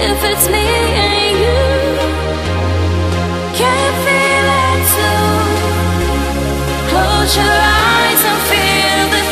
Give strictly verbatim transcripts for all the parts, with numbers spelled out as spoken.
if it's me and you. Can't feel it too. Close your eyes and feel the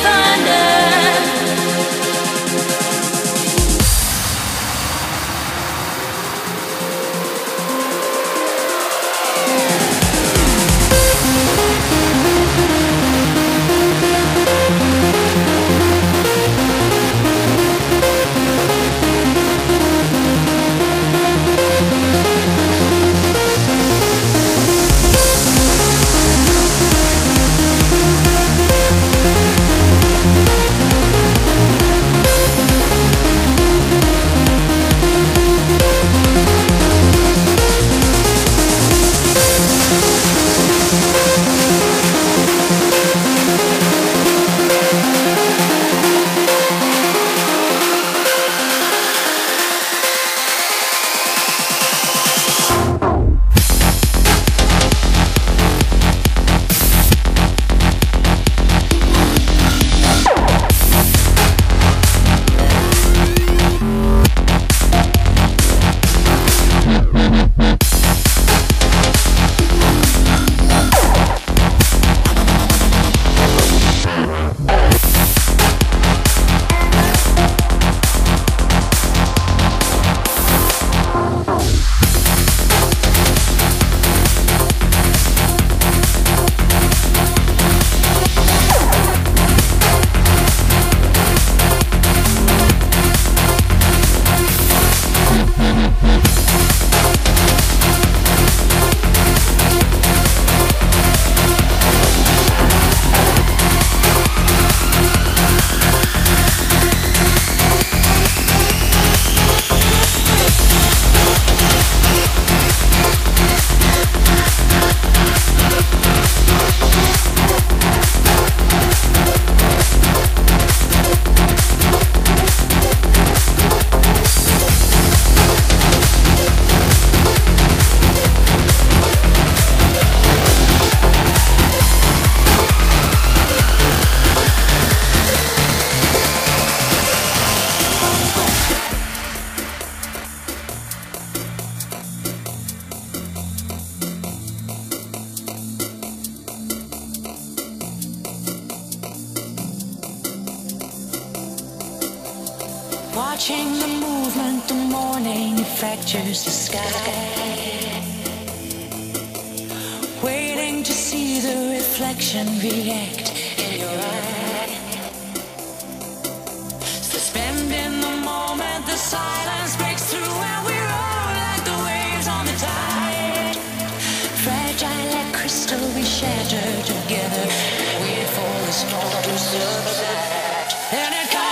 watching the movement, the morning fractures the sky. Waiting to see the reflection react in your eye. Suspend in the moment, the silence breaks through and we roll like the waves on the tide. Fragile like crystal, we shatter together. Wait for the storm to subside. And it no.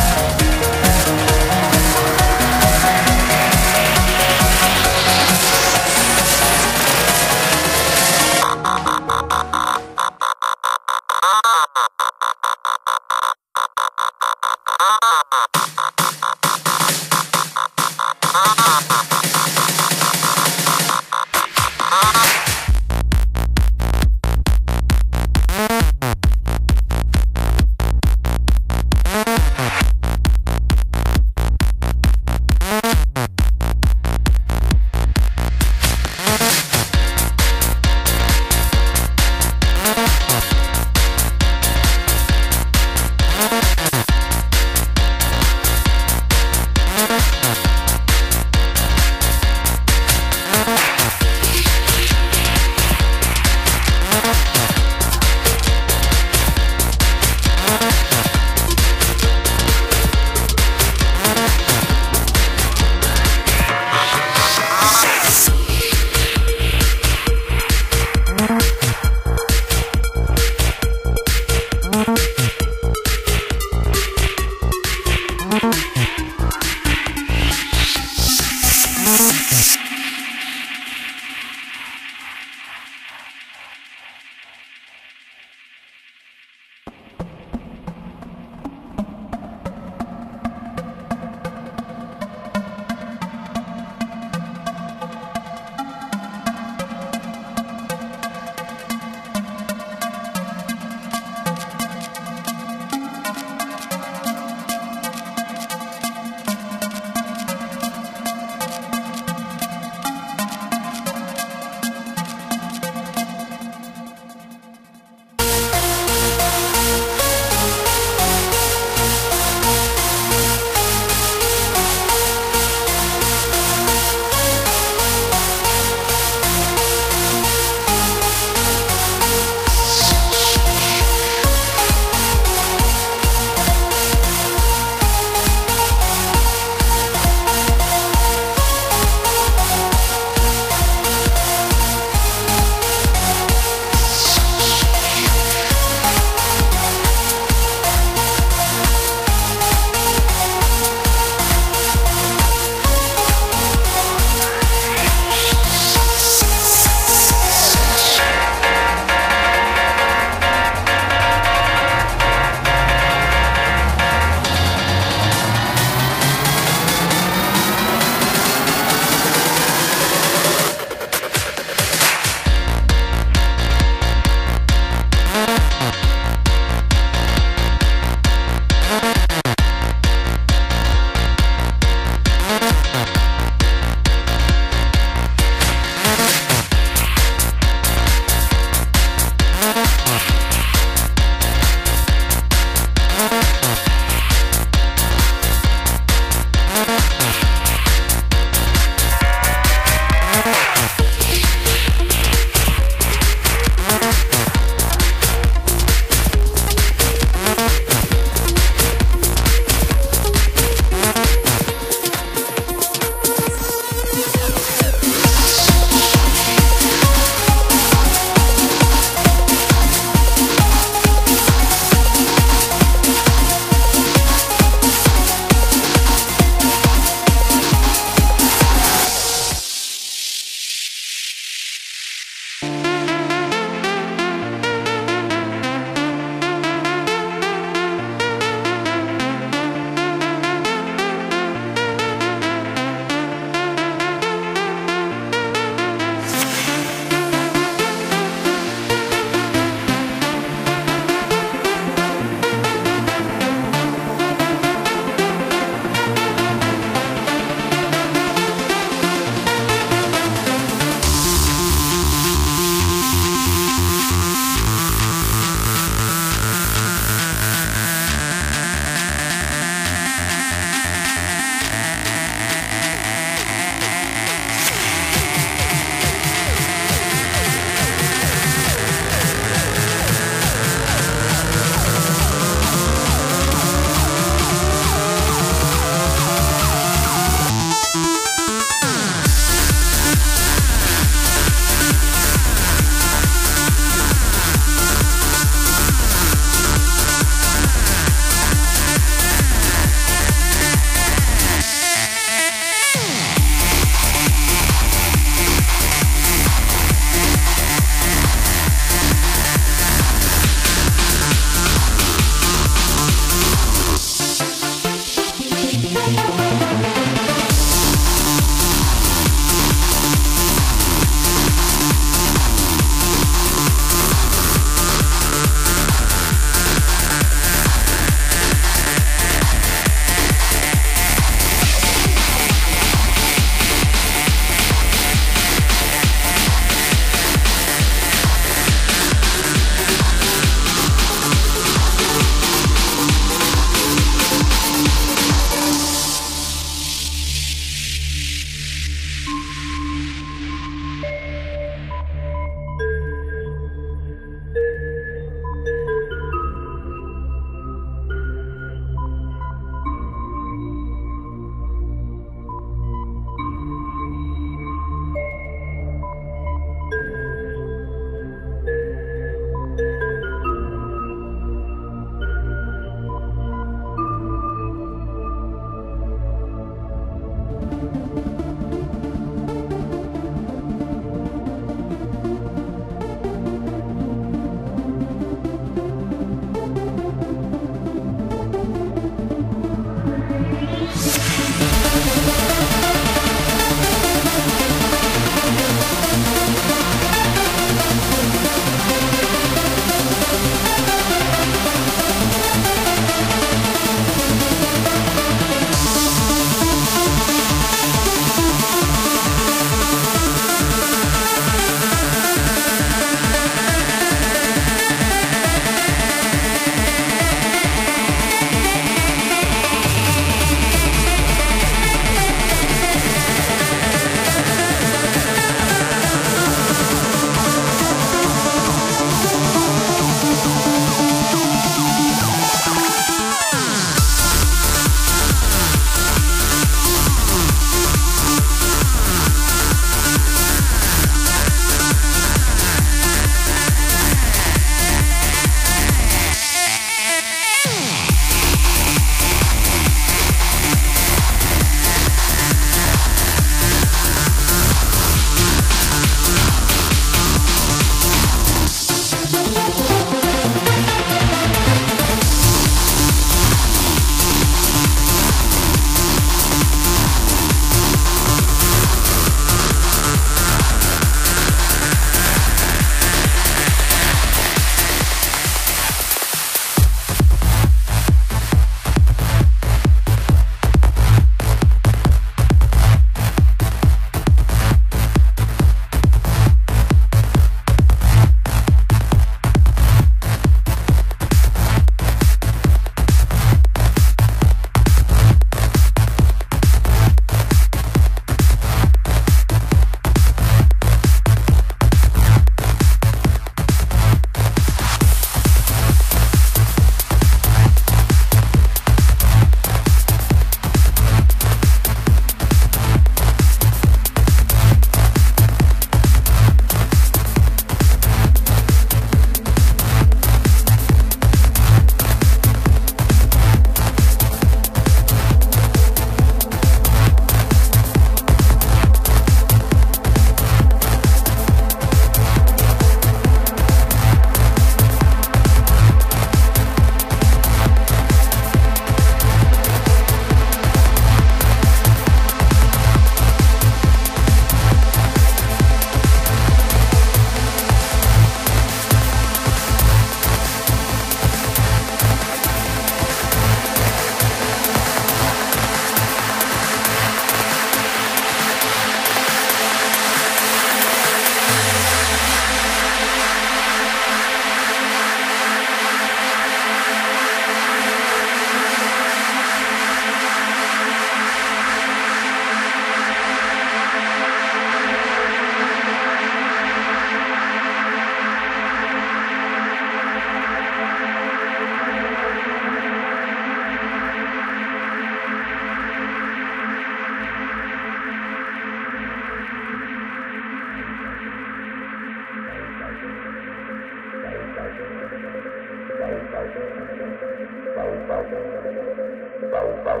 Bau, bau,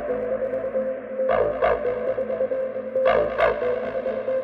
bau, bau, bau, bau.